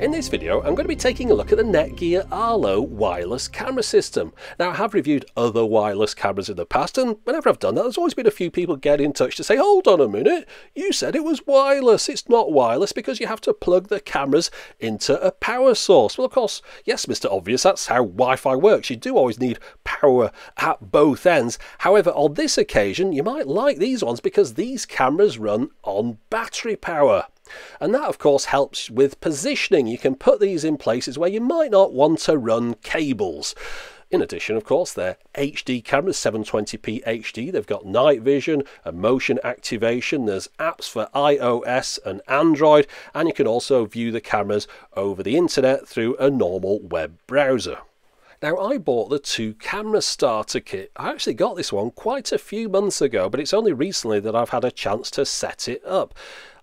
In this video, I'm going to be taking a look at the Netgear Arlo wireless camera system. Now, I have reviewed other wireless cameras in the past, and whenever I've done that, there's always been a few people get in touch to say, hold on a minute, you said it was wireless. It's not wireless because you have to plug the cameras into a power source. Well, of course, yes, Mr. Obvious, that's how Wi-Fi works. You do always need power at both ends. However, on this occasion, you might like these ones because these cameras run on battery power. And that, of course, helps with positioning. You can put these in places where you might not want to run cables. In addition, of course, they're HD cameras, 720p HD. They've got night vision and motion activation. There's apps for iOS and Android. And you can also view the cameras over the internet through a normal web browser. Now, I bought the two-camera starter kit. I actually got this one quite a few months ago, but it's only recently that I've had a chance to set it up.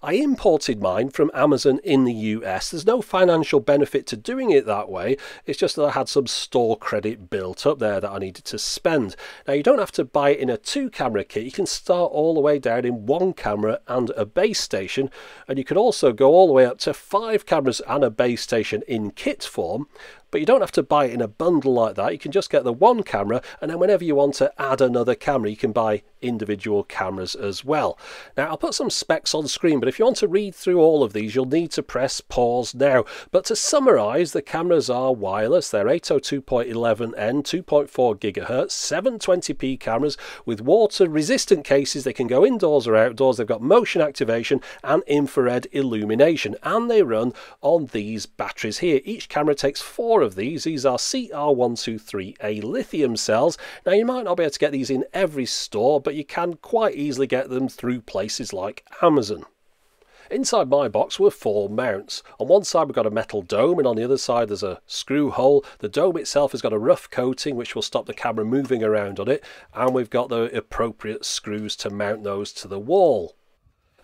I imported mine from Amazon in the US. There's no financial benefit to doing it that way. It's just that I had some store credit built up there that I needed to spend. Now, you don't have to buy it in a two-camera kit. You can start all the way down in one camera and a base station. And you can also go all the way up to five cameras and a base station in kit form. But you don't have to buy it in a bundle like that. You can just get the one camera, and then whenever you want to add another camera, you can buy individual cameras as well. Now, I'll put some specs on screen, but if you want to read through all of these, you'll need to press pause now. But to summarise, the cameras are wireless. They're 802.11n, 2.4 gigahertz, 720p cameras with water-resistant cases. They can go indoors or outdoors. They've got motion activation and infrared illumination, and they run on these batteries here. Each camera takes four of these. These are CR123A lithium cells. Now, you might not be able to get these in every store, but you can quite easily get them through places like Amazon. Inside my box were four mounts. On one side we've got a metal dome, and on the other side there's a screw hole. The dome itself has got a rough coating which will stop the camera moving around on it, and we've got the appropriate screws to mount those to the wall.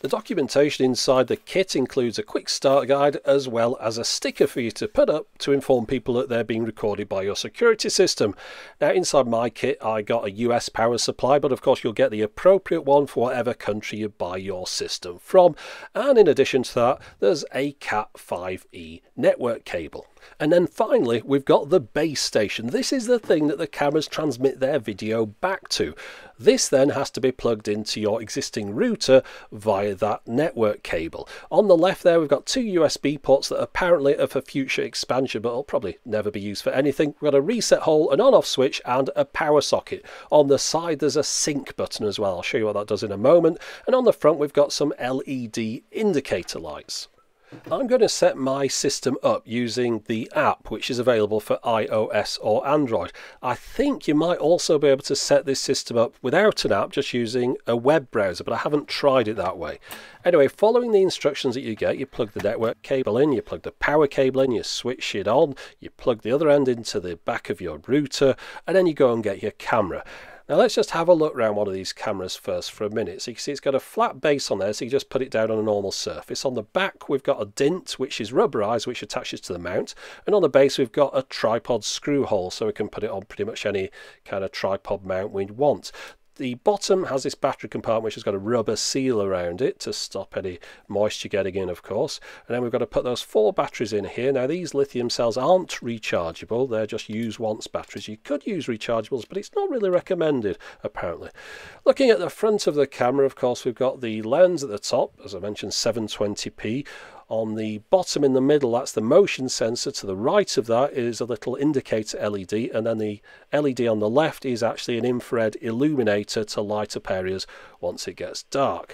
The documentation inside the kit includes a quick start guide as well as a sticker for you to put up to inform people that they're being recorded by your security system. Now, inside my kit I got a US power supply, but of course you'll get the appropriate one for whatever country you buy your system from. And in addition to that, there's a Cat 5e network cable. And then finally, we've got the base station. This is the thing that the cameras transmit their video back to. This then has to be plugged into your existing router via that network cable. On the left there, we've got two USB ports that apparently are for future expansion, but will probably never be used for anything. We've got a reset hole, an on-off switch, and a power socket. On the side, there's a sync button as well. I'll show you what that does in a moment. And on the front, we've got some LED indicator lights. I'm going to set my system up using the app, which is available for iOS or Android. I think you might also be able to set this system up without an app, just using a web browser, but I haven't tried it that way. Anyway, following the instructions that you get, you plug the network cable in, you plug the power cable in, you switch it on, you plug the other end into the back of your router, and then you go and get your camera. Now, let's just have a look around one of these cameras first for a minute. So you can see it's got a flat base on there, so you just put it down on a normal surface. On the back, we've got a dint, which is rubberized, which attaches to the mount. And on the base, we've got a tripod screw hole, so we can put it on pretty much any kind of tripod mount we want. The bottom has this battery compartment which has got a rubber seal around it to stop any moisture getting in, of course. And then we've got to put those four batteries in here. Now, these lithium cells aren't rechargeable. They're just use-once batteries. You could use rechargeables, but it's not really recommended, apparently. Looking at the front of the camera, of course, we've got the lens at the top, as I mentioned, 720p. On the bottom in the middle, that's the motion sensor. To the right of that is a little indicator LED, and then the LED on the left is actually an infrared illuminator to light up areas once it gets dark.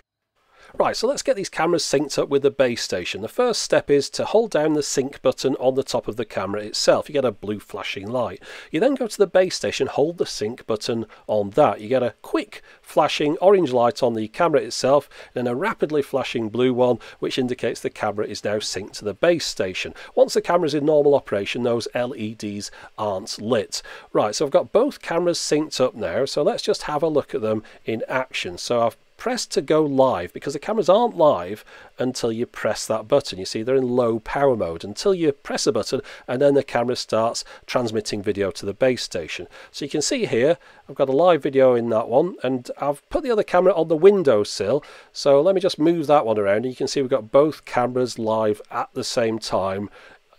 Right, so let's get these cameras synced up with the base station. The first step is to hold down the sync button on the top of the camera itself. You get a blue flashing light. You then go to the base station, hold the sync button on that. You get a quick flashing orange light on the camera itself, and then a rapidly flashing blue one, which indicates the camera is now synced to the base station. Once the camera's in normal operation, those LEDs aren't lit. Right, so I've got both cameras synced up now, so let's just have a look at them in action. So I've press to go live, because the cameras aren't live until you press that button. You see, they're in low power mode until you press a button, and then the camera starts transmitting video to the base station. So you can see here I've got a live video in that one, and I've put the other camera on the windowsill. So let me just move that one around, and you can see we've got both cameras live at the same time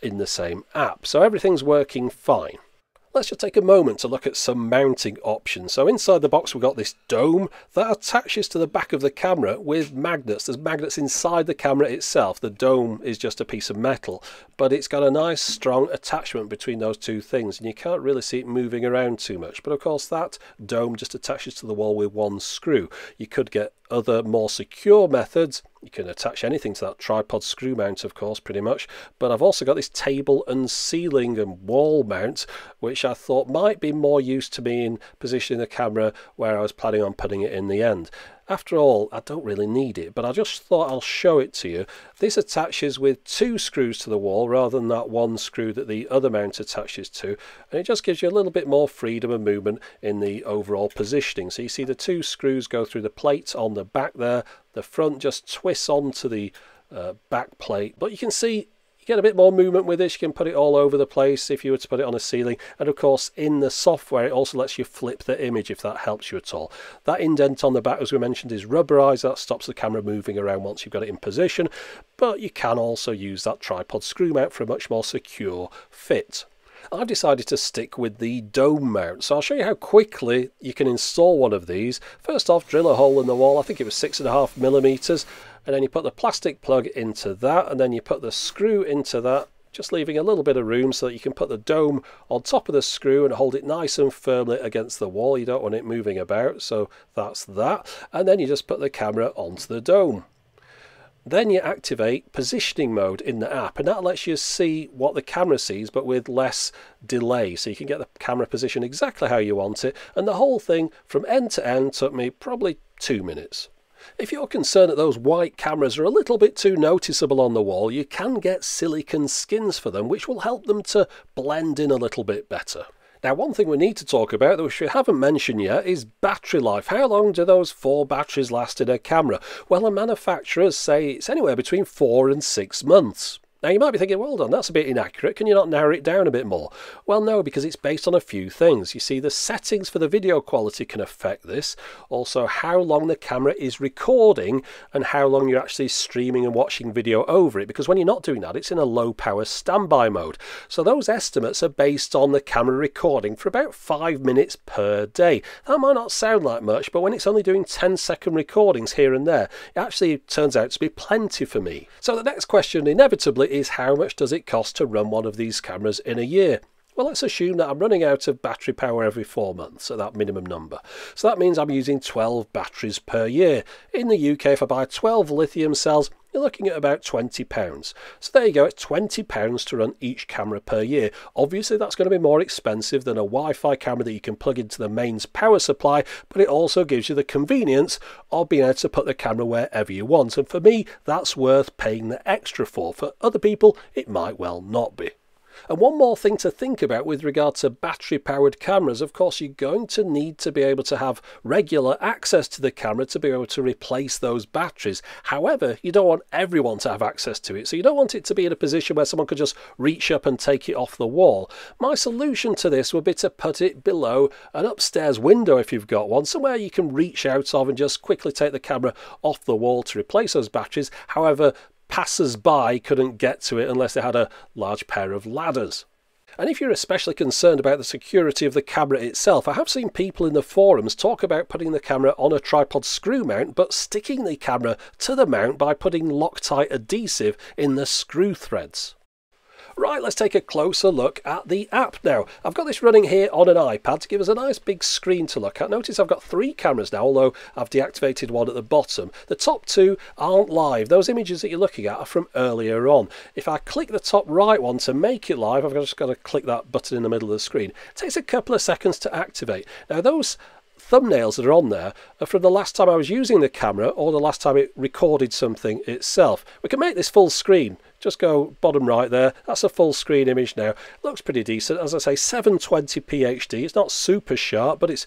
in the same app. So everything's working fine. Let's just take a moment to look at some mounting options. So inside the box we've got this dome that attaches to the back of the camera with magnets. There's magnets inside the camera itself. The dome is just a piece of metal, but it's got a nice strong attachment between those two things, and you can't really see it moving around too much. But of course that dome just attaches to the wall with one screw. You could get other more secure methods. You can attach anything to that tripod screw mount, of course, pretty much. But I've also got this table and ceiling and wall mount, which I thought might be more use to me in positioning the camera where I was planning on putting it in the end. After all, I don't really need it, but I just thought I'll show it to you. This attaches with two screws to the wall rather than that one screw that the other mount attaches to, and it just gives you a little bit more freedom of movement in the overall positioning. So you see the two screws go through the plate on the back there, the front just twists onto the back plate, but you can see you get a bit more movement with this. You can put it all over the place if you were to put it on a ceiling. And of course, in the software, it also lets you flip the image if that helps you at all. That indent on the back, as we mentioned, is rubberized. That stops the camera moving around once you've got it in position. But you can also use that tripod screw mount for a much more secure fit. I've decided to stick with the dome mount, so I'll show you how quickly you can install one of these. First off, drill a hole in the wall. I think it was 6.5 millimeters, and then you put the plastic plug into that, and then you put the screw into that, just leaving a little bit of room so that you can put the dome on top of the screw and hold it nice and firmly against the wall. You don't want it moving about, so that's that. And then you just put the camera onto the dome. Then you activate positioning mode in the app, and that lets you see what the camera sees but with less delay, so you can get the camera position exactly how you want it. And the whole thing from end to end took me probably 2 minutes. If you're concerned that those white cameras are a little bit too noticeable on the wall, you can get silicone skins for them, which will help them to blend in a little bit better. Now, one thing we need to talk about, which we haven't mentioned yet, is battery life. How long do those 4 batteries last in a camera? Well, the manufacturers say it's anywhere between 4 and 6 months. Now, you might be thinking, well done, that's a bit inaccurate. Can you not narrow it down a bit more? Well, no, because it's based on a few things. You see, the settings for the video quality can affect this. Also, how long the camera is recording and how long you're actually streaming and watching video over it. Because when you're not doing that, it's in a low-power standby mode. So those estimates are based on the camera recording for about 5 minutes per day. That might not sound like much, but when it's only doing 10-second recordings here and there, it actually turns out to be plenty for me. So the next question, inevitably, is how much does it cost to run one of these cameras in a year? Well, let's assume that I'm running out of battery power every 4 months at that minimum number. So that means I'm using 12 batteries per year. In the UK, if I buy 12 lithium cells, you're looking at about £20. So there you go, it's £20 to run each camera per year. Obviously, that's going to be more expensive than a Wi-Fi camera that you can plug into the mains power supply, but it also gives you the convenience of being able to put the camera wherever you want. And for me, that's worth paying the extra for. For other people, it might well not be. And one more thing to think about with regard to battery-powered cameras, of course, you're going to need to be able to have regular access to the camera to be able to replace those batteries. However, you don't want everyone to have access to it, so you don't want it to be in a position where someone could just reach up and take it off the wall. My solution to this would be to put it below an upstairs window if you've got one, somewhere you can reach out of and just quickly take the camera off the wall to replace those batteries. However, passers-by couldn't get to it unless they had a large pair of ladders. And if you're especially concerned about the security of the camera itself, I have seen people in the forums talk about putting the camera on a tripod screw mount, but sticking the camera to the mount by putting Loctite adhesive in the screw threads. Right, let's take a closer look at the app now. I've got this running here on an iPad to give us a nice big screen to look at. Notice I've got 3 cameras now, although I've deactivated one at the bottom. The top 2 aren't live. Those images that you're looking at are from earlier on. If I click the top right one to make it live, I've just got to click that button in the middle of the screen. It takes a couple of seconds to activate. Now, those thumbnails that are on there are from the last time I was using the camera or the last time it recorded something itself. We can make this full screen. Just go bottom right there. That's a full screen image now. Looks pretty decent. As I say, 720p HD. It's not super sharp, but it's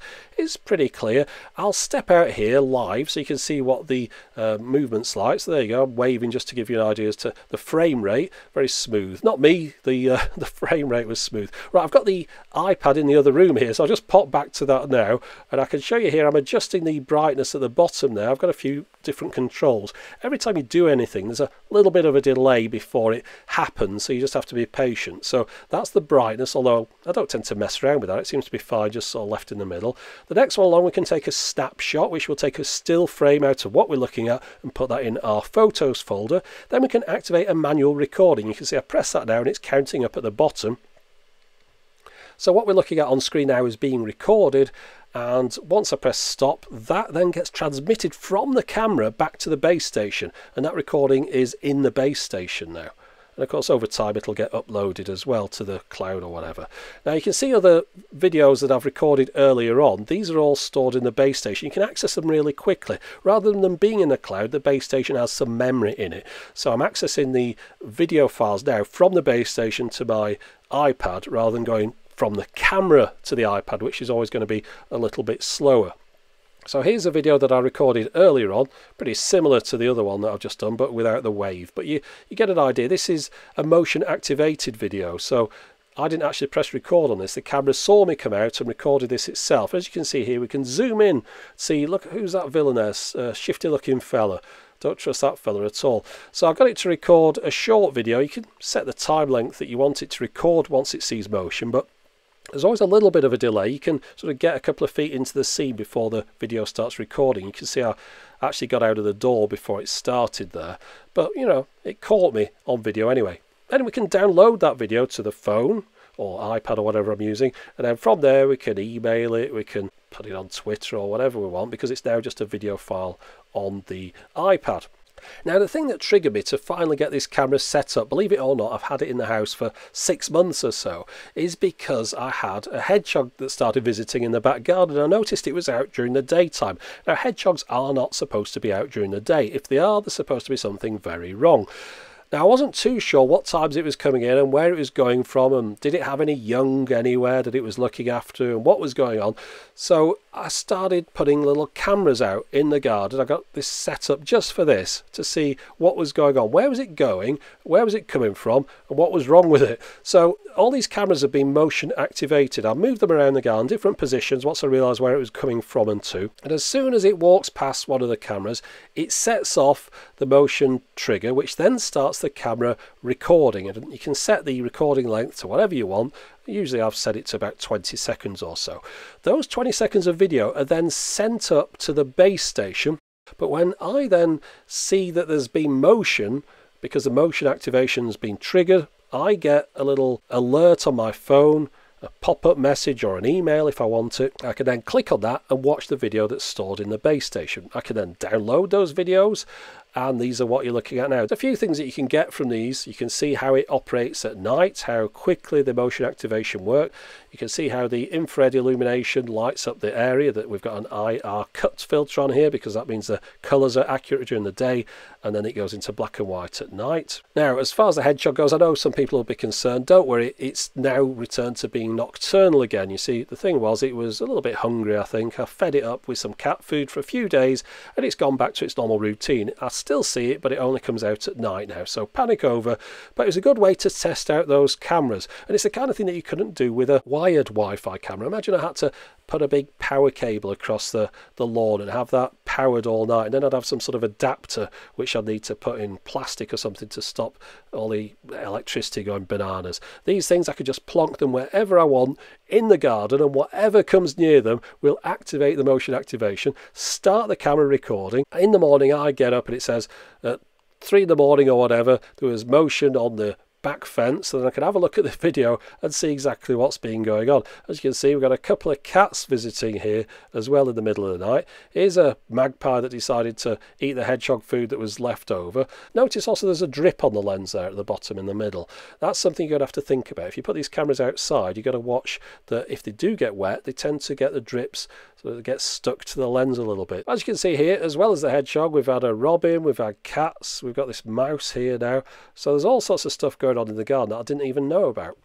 pretty clear. I'll step out here live so you can see what the movement's like. So there you go. I'm waving just to give you an idea as to the frame rate. Very smooth. Not me. The frame rate was smooth. Right, I've got the iPad in the other room here, so I'll just pop back to that now. And I can show you here I'm adjusting the brightness at the bottom there. I've got a few different controls. Every time you do anything, there's a little bit of a delay before before it happens, so you just have to be patient. So that's the brightness, although I don't tend to mess around with that. It seems to be fine, just sort of left in the middle. The next one along, we can take a snapshot, which will take a still frame out of what we're looking at and put that in our photos folder. Then we can activate a manual recording. You can see I press that down, it's counting up at the bottom. So what we're looking at on screen now is being recorded, and once I press stop, that then gets transmitted from the camera back to the base station, and that recording is in the base station now. And of course over time it'll get uploaded as well to the cloud or whatever. Now you can see other videos that I've recorded earlier on. These are all stored in the base station. You can access them really quickly. Rather than them being in the cloud, the base station has some memory in it. So I'm accessing the video files now from the base station to my iPad rather than going from the camera to the iPad, which is always going to be a little bit slower. So here's a video that I recorded earlier on, pretty similar to the other one that I've just done, but without the wave. But you get an idea. This is a motion activated video, so I didn't actually press record on this. The camera saw me come out and recorded this itself. As you can see here, we can zoom in, see, look, who's that villainous, shifty looking fella. Don't trust that fella at all. So I've got it to record a short video. You can set the time length that you want it to record once it sees motion, but there's always a little bit of a delay. You can sort of get a couple of feet into the scene before the video starts recording. You can see I actually got out of the door before it started there. But, you know, it caught me on video anyway. Then we can download that video to the phone or iPad or whatever I'm using. And then from there we can email it, we can put it on Twitter or whatever we want, because it's now just a video file on the iPad. Now the thing that triggered me to finally get this camera set up, believe it or not, I've had it in the house for 6 months or so, is because I had a hedgehog that started visiting in the back garden. I noticed it was out during the daytime. Now hedgehogs are not supposed to be out during the day. If they are, there's supposed to be something very wrong. Now I wasn't too sure what times it was coming in and where it was going from, and did it have any young anywhere that it was looking after and what was going on. So I started putting little cameras out in the garden. I got this set up just for this, to see what was going on, where was it going, where was it coming from, and what was wrong with it. So all these cameras have been motion activated. I moved them around the garden, different positions, once I realised where it was coming from and to. And as soon as it walks past one of the cameras, it sets off the motion trigger, which then starts the camera recording. And you can set the recording length to whatever you want. Usually I've set it to about 20 seconds or so. Those 20 seconds of video are then sent up to the base station, but when I then see that there's been motion, because the motion activation has been triggered, I get a little alert on my phone, a pop-up message or an email if I want it. I can then click on that and watch the video that's stored in the base station. I can then download those videos, and these are what you're looking at now. There's a few things that you can get from these. You can see how it operates at night, how quickly the motion activation works. You can see how the infrared illumination lights up the area. That we've got an IR cut filter on here, because that means the colours are accurate during the day, and then it goes into black and white at night. Now, as far as the hedgehog goes, I know some people will be concerned. Don't worry, it's now returned to being nocturnal again. You see, the thing was, it was a little bit hungry, I think. I fed it up with some cat food for a few days, and it's gone back to its normal routine. I still see it, but it only comes out at night now, so panic over. But it was a good way to test out those cameras, and it's the kind of thing that you couldn't do with a wired Wi-Fi camera. Imagine I had to put a big power cable across the lawn and have that powered all night, and then I'd have some sort of adapter which I'd need to put in plastic or something to stop all the electricity going bananas. These things, I could just plonk them wherever I want in the garden, and whatever comes near them will activate the motion activation, start the camera recording. In the morning I get up and it says at 3 in the morning or whatever, there was motion on the back fence, so then I can have a look at the video and see exactly what's been going on. As you can see, we've got a couple of cats visiting here as well in the middle of the night. Here's a magpie that decided to eat the hedgehog food that was left over. Notice also there's a drip on the lens there at the bottom in the middle. That's something you're going to have to think about. If you put these cameras outside, you've got to watch that if they do get wet, they tend to get the drips, so that it gets stuck to the lens a little bit. As you can see here, as well as the hedgehog, we've had a robin, we've had cats, we've got this mouse here now. So there's all sorts of stuff going on in the garden that I didn't even know about.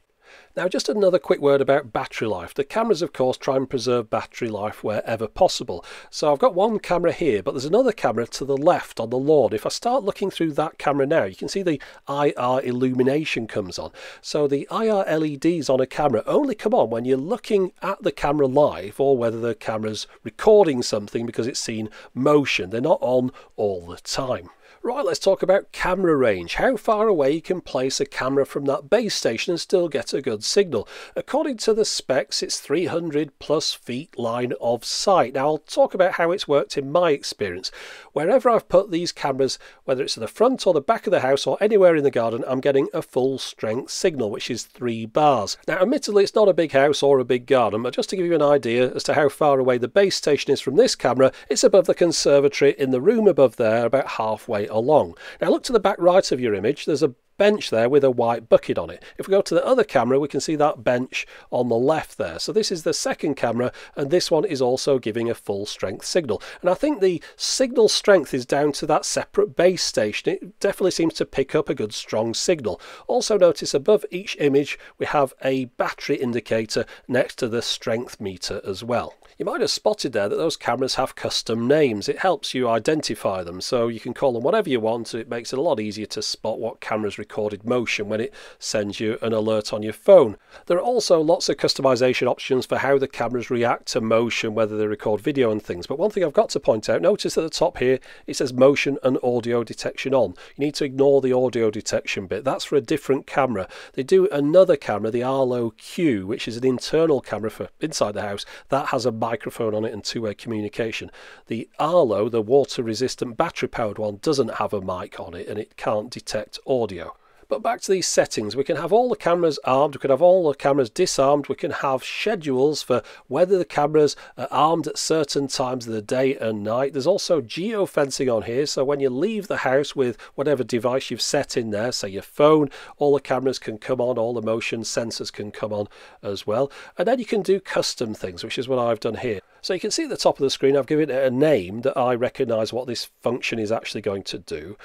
Now just another quick word about battery life. The cameras of course try and preserve battery life wherever possible. So I've got one camera here, but there's another camera to the left on the lawn. If I start looking through that camera now, you can see the IR illumination comes on. So the IR LEDs on a camera only come on when you're looking at the camera live, or whether the camera's recording something because it's seen motion. They're not on all the time. Right, let's talk about camera range. How far away you can place a camera from that base station and still get a good signal. According to the specs, it's 300 plus feet line of sight. Now, I'll talk about how it's worked in my experience. Wherever I've put these cameras, whether it's at the front or the back of the house or anywhere in the garden, I'm getting a full strength signal, which is 3 bars. Now, admittedly, it's not a big house or a big garden, but just to give you an idea as to how far away the base station is from this camera, it's above the conservatory in the room above there, about halfway along. Now look to the back right of your image, there's a bench there with a white bucket on it. If we go to the other camera, we can see that bench on the left there. So this is the second camera, and this one is also giving a full strength signal. And I think the signal strength is down to that separate base station. It definitely seems to pick up a good strong signal. Also notice above each image we have a battery indicator next to the strength meter as well. You might have spotted there that those cameras have custom names. It helps you identify them, so you can call them whatever you want. It makes it a lot easier to spot what cameras recorded motion when it sends you an alert on your phone. There are also lots of customization options for how the cameras react to motion, whether they record video and things. But one thing I've got to point out, notice at the top here it says motion and audio detection on. You need to ignore the audio detection bit. That's for a different camera. They do another camera, the Arlo Q, which is an internal camera for inside the house. That has a microphone on it and two-way communication. The Arlo, the water-resistant battery-powered one, doesn't have a mic on it and it can't detect audio. But back to these settings, we can have all the cameras armed, we can have all the cameras disarmed, we can have schedules for whether the cameras are armed at certain times of the day and night. There's also geofencing on here, so when you leave the house with whatever device you've set in there, say your phone, all the cameras can come on, all the motion sensors can come on as well. And then you can do custom things, which is what I've done here. So you can see at the top of the screen I've given it a name that I recognise what this function is actually going to do.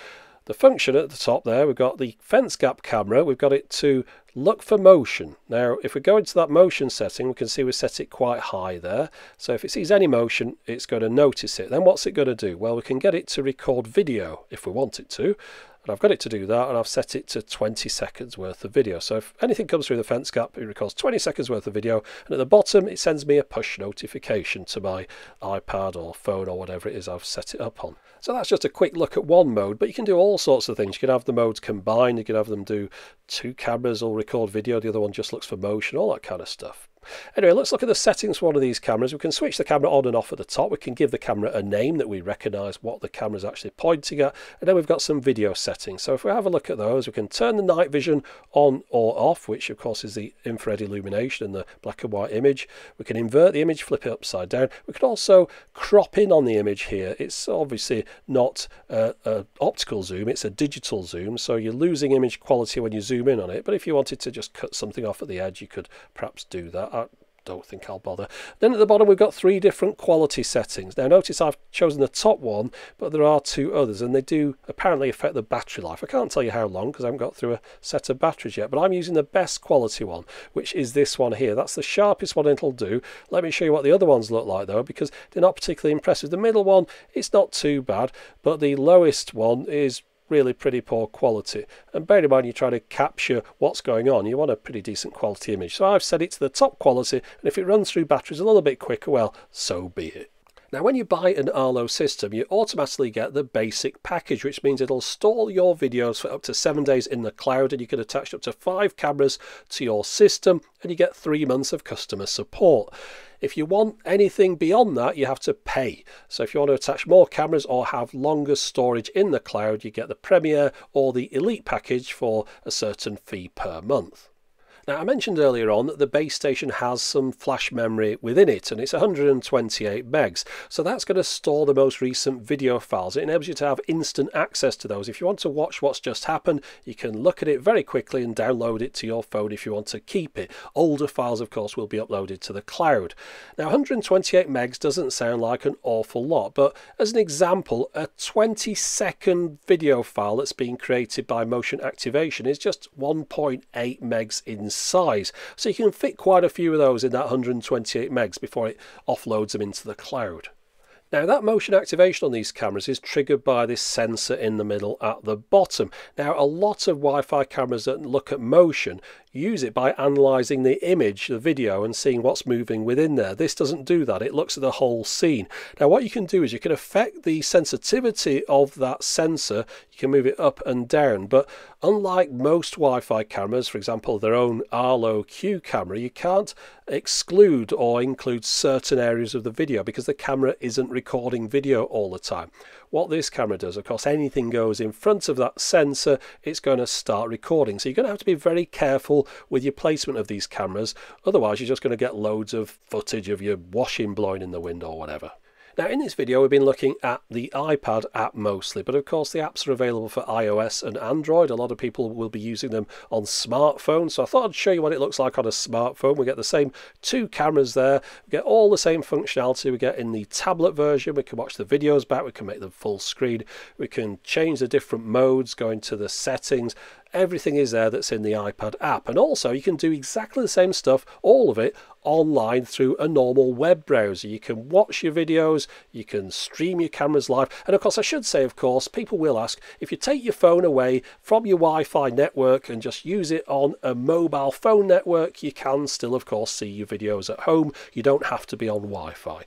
The function at the top there, we've got the fence gap camera, we've got it to look for motion. Now if we go into that motion setting, we can see we set it quite high there, so if it sees any motion it's going to notice it. Then what's it going to do? Well, we can get it to record video if we want it to, and I've got it to do that, and I've set it to 20 seconds worth of video. So if anything comes through the fence gap, it records 20 seconds worth of video, and at the bottom it sends me a push notification to my iPad or phone or whatever it is I've set it up on. So that's just a quick look at one mode, but you can do all sorts of things. You can have the modes combined, you can have them do two cameras all record video, the other one just looks for motion, all that kind of stuff. Anyway, let's look at the settings for one of these cameras. We can switch the camera on and off at the top. We can give the camera a name that we recognise what the camera's actually pointing at. And then we've got some video settings. So if we have a look at those, we can turn the night vision on or off, which of course is the infrared illumination and the black and white image. We can invert the image, flip it upside down. We can also crop in on the image here. It's obviously not an optical zoom, it's a digital zoom, so you're losing image quality when you zoom in on it, but if you wanted to just cut something off at the edge you could perhaps do that. I don't think I'll bother. Then at the bottom we've got 3 different quality settings. Now notice I've chosen the top one, but there are 2 others, and they do apparently affect the battery life. I can't tell you how long because I haven't got through a set of batteries yet, but I'm using the best quality one, which is this one here. That's the sharpest one it'll do. Let me show you what the other ones look like though, because they're not particularly impressive. The middle one, it's not too bad, but the lowest one is really pretty poor quality, and bear in mind you try to capture what's going on, you want a pretty decent quality image. So I've set it to the top quality, and if it runs through batteries a little bit quicker, well, so be it. Now when you buy an Arlo system you automatically get the basic package, which means it'll store your videos for up to 7 days in the cloud, and you can attach up to 5 cameras to your system, and you get 3 months of customer support. If you want anything beyond that, you have to pay. So if you want to attach more cameras or have longer storage in the cloud, you get the Premier or the Elite package for a certain fee per month. Now, I mentioned earlier on that the base station has some flash memory within it, and it's 128 megs. So that's going to store the most recent video files. It enables you to have instant access to those. If you want to watch what's just happened, you can look at it very quickly and download it to your phone if you want to keep it. Older files, of course, will be uploaded to the cloud. Now, 128 megs doesn't sound like an awful lot, but as an example, a 20-second video file that's being created by motion activation is just 1.8 megs in size, so you can fit quite a few of those in that 128 megs before it offloads them into the cloud. Now that motion activation on these cameras is triggered by this sensor in the middle at the bottom. Now a lot of Wi-Fi cameras that look at motion You use it by analysing the image, the video, and seeing what's moving within there. This doesn't do that. It looks at the whole scene. Now what you can do is you can affect the sensitivity of that sensor. You can move it up and down, but unlike most Wi-Fi cameras, for example their own Arlo Q camera, you can't exclude or include certain areas of the video because the camera isn't recording video all the time. What this camera does, of course, anything goes in front of that sensor, it's going to start recording. So you're going to have to be very careful with your placement of these cameras, otherwise you're just going to get loads of footage of your washing blowing in the wind or whatever. Now in this video we've been looking at the iPad app mostly, but of course the apps are available for iOS and Android. A lot of people will be using them on smartphones, so I thought I'd show you what it looks like on a smartphone. We get the same two cameras there, we get all the same functionality we get in the tablet version. We can watch the videos back, we can make them full screen, we can change the different modes, go into the settings. Everything is there that's in the iPad app, and also you can do exactly the same stuff, all of it, online through a normal web browser. You can watch your videos, you can stream your cameras live, and of course I should say, of course, people will ask, if you take your phone away from your Wi-Fi network and just use it on a mobile phone network, you can still, of course, see your videos at home. You don't have to be on Wi-Fi.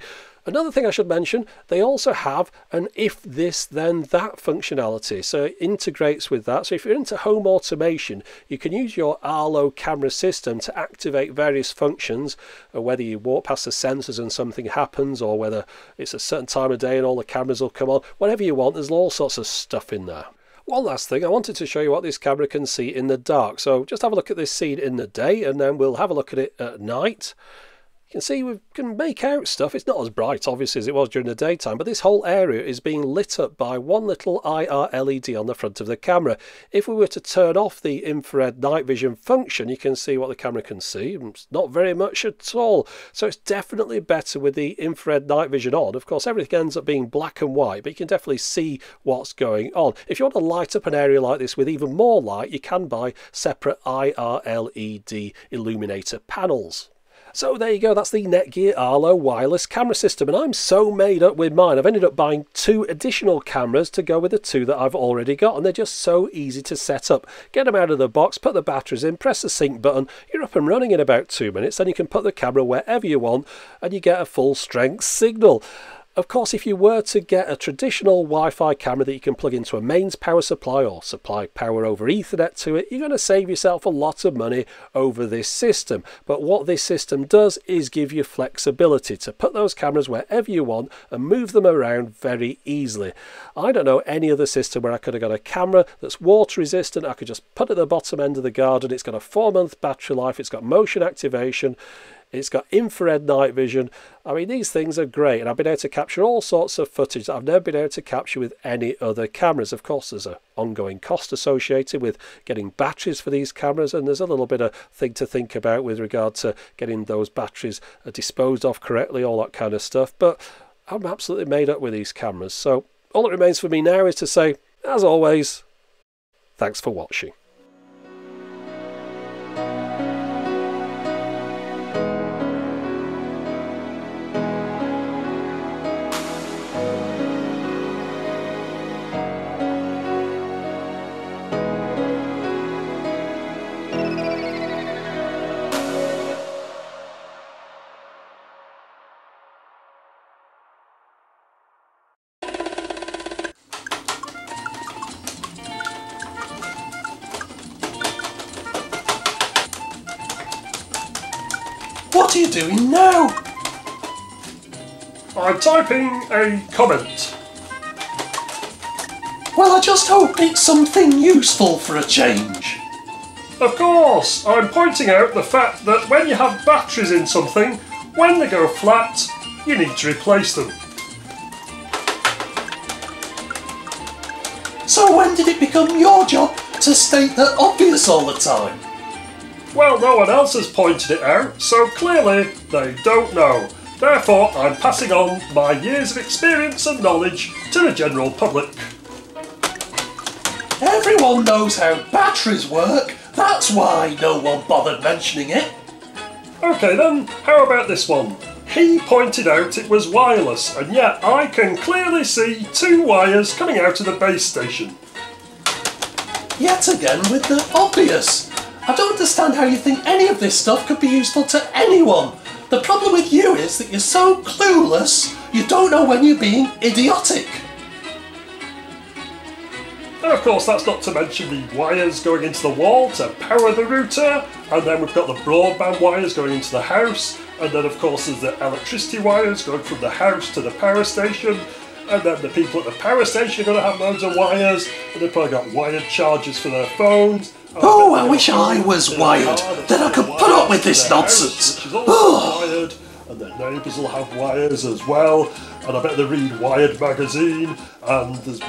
Another thing I should mention, they also have an If This Then That functionality, so it integrates with that. So if you're into home automation, you can use your Arlo camera system to activate various functions, whether you walk past the sensors and something happens, or whether it's a certain time of day and all the cameras will come on. Whatever you want, there's all sorts of stuff in there. One last thing, I wanted to show you what this camera can see in the dark. So just have a look at this scene in the day, and then we'll have a look at it at night. You can see we can make out stuff. It's not as bright, obviously, as it was during the daytime, but this whole area is being lit up by one little IR LED on the front of the camera. If we were to turn off the infrared night vision function, you can see what the camera can see. It's not very much at all. So it's definitely better with the infrared night vision on. Of course, everything ends up being black and white, but you can definitely see what's going on. If you want to light up an area like this with even more light, you can buy separate IR LED illuminator panels. So there you go, that's the Netgear Arlo wireless camera system, and I'm so made up with mine. I've ended up buying two additional cameras to go with the two that I've already got, and they're just so easy to set up. Get them out of the box, put the batteries in, press the sync button, you're up and running in about 2 minutes, then you can put the camera wherever you want, and you get a full strength signal. Of course, if you were to get a traditional Wi-Fi camera that you can plug into a mains power supply or supply power over Ethernet to it, you're going to save yourself a lot of money over this system. But what this system does is give you flexibility to put those cameras wherever you want and move them around very easily. I don't know any other system where I could have got a camera that's water resistant. I could just put it at the bottom end of the garden. It's got a 4-month battery life. It's got motion activation. It's got infrared night vision. I mean, these things are great, and I've been able to capture all sorts of footage that I've never been able to capture with any other cameras. Of course, there's an ongoing cost associated with getting batteries for these cameras, and there's a little bit of thing to think about with regard to getting those batteries disposed of correctly, all that kind of stuff. But I'm absolutely made up with these cameras. So all that remains for me now is to say, as always, thanks for watching. What are you doing now? I'm typing a comment. Well, I just hope it's something useful for a change. Of course, I'm pointing out the fact that when you have batteries in something, when they go flat, you need to replace them. So when did it become your job to state that obvious all the time? Well, no one else has pointed it out, so clearly they don't know. Therefore, I'm passing on my years of experience and knowledge to the general public. Everyone knows how batteries work, that's why no one bothered mentioning it. Okay then, how about this one? He pointed out it was wireless, and yet I can clearly see two wires coming out of the base station. Yet again with the obvious. I don't understand how you think any of this stuff could be useful to anyone. The problem with you is that you're so clueless, you don't know when you're being idiotic. And of course that's not to mention the wires going into the wall to power the router, and then we've got the broadband wires going into the house, and then of course there's the electricity wires going from the house to the power station, and then the people at the power station are going to have loads of wires, and they've probably got wired chargers for their phones. Oh, I wish I was wired, then I could put up with this nonsense. Wired, and their neighbours will have wires as well, and I bet they read Wired magazine, and there's...